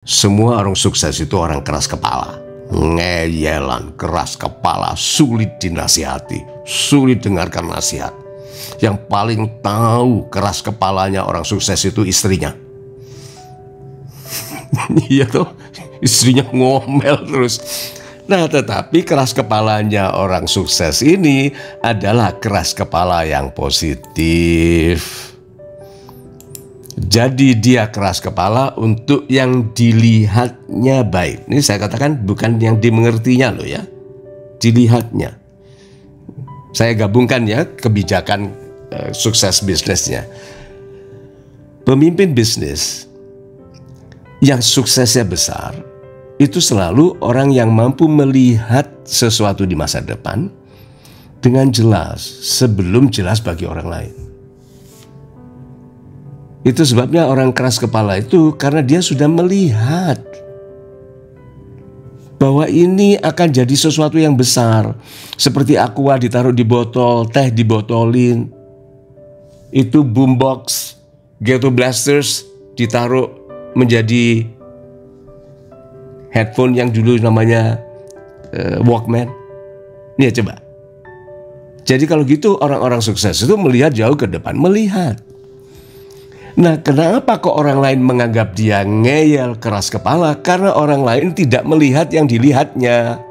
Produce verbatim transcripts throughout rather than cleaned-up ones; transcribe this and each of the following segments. Semua orang sukses itu orang keras kepala, ngeyelan, keras kepala, sulit dinasihati, sulit dengarkan nasihat. Yang paling tahu keras kepalanya orang sukses itu istrinya. Iya tuh, istrinya ngomel terus. Nah, tetapi keras kepalanya orang sukses ini adalah keras kepala yang positif. Jadi dia keras kepala untuk yang dilihatnya baik. Ini saya katakan bukan yang dimengertinya loh ya. Dilihatnya. Saya gabungkan ya kebijakan eh, sukses bisnisnya. Pemimpin bisnis yang suksesnya besar itu selalu orang yang mampu melihat sesuatu di masa depan dengan jelas sebelum jelas bagi orang lain. Itu sebabnya orang keras kepala itu karena dia sudah melihat bahwa ini akan jadi sesuatu yang besar. Seperti aqua ditaruh di botol, teh dibotolin. Itu boombox, ghetto blasters ditaruh menjadi headphone yang dulu namanya uh, Walkman. Nih ya, coba. Jadi kalau gitu orang-orang sukses itu melihat jauh ke depan, melihat. Nah, kenapa kok orang lain menganggap dia ngeyel, keras kepala? Karena orang lain tidak melihat yang dilihatnya.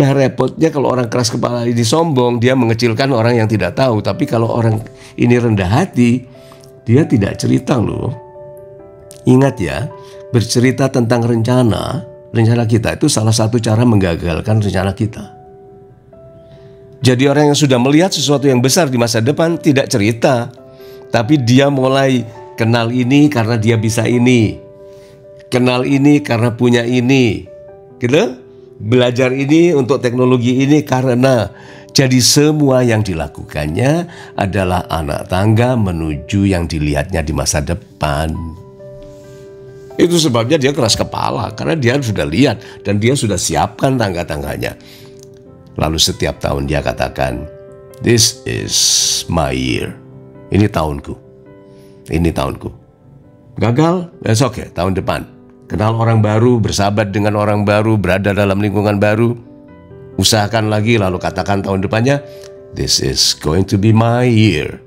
Nah, repotnya kalau orang keras kepala ini sombong, dia mengecilkan orang yang tidak tahu. Tapi kalau orang ini rendah hati, dia tidak cerita loh. Ingat ya, bercerita tentang rencana, rencana kita itu salah satu cara menggagalkan rencana kita. Jadi orang yang sudah melihat sesuatu yang besar di masa depan tidak cerita. Tapi dia mulai kenal ini karena dia bisa ini. Kenal ini karena punya ini. Gitu? Belajar ini untuk teknologi ini karena. Jadi semua yang dilakukannya adalah anak tangga menuju yang dilihatnya di masa depan. Itu sebabnya dia keras kepala. Karena dia sudah lihat dan dia sudah siapkan tangga-tangganya. Lalu setiap tahun dia katakan, "This is my year." Ini tahunku. Ini tahunku. Gagal? That's okay. Tahun depan. Kenal orang baru, bersahabat dengan orang baru, berada dalam lingkungan baru. Usahakan lagi, lalu katakan tahun depannya, "This is going to be my year."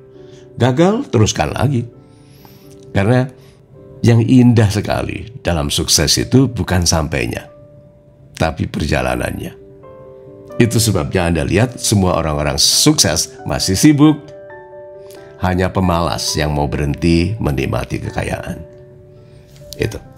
Gagal? Teruskan lagi. Karena yang indah sekali dalam sukses itu bukan sampainya, tapi perjalanannya. Itu sebabnya Anda lihat semua orang-orang sukses masih sibuk. Hanya pemalas yang mau berhenti menikmati kekayaan. Itu.